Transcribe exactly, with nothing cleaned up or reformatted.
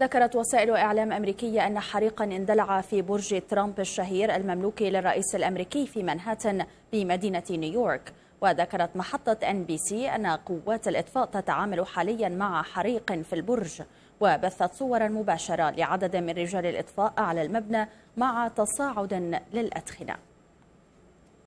ذكرت وسائل إعلام أمريكية أن حريقا اندلع في برج ترامب الشهير المملوك للرئيس الأمريكي في مانهاتن بمدينة نيويورك. وذكرت محطة إن بي سي أن قوات الإطفاء تتعامل حاليا مع حريق في البرج، وبثت صورا مباشرة لعدد من رجال الإطفاء على المبنى مع تصاعد للأدخنة.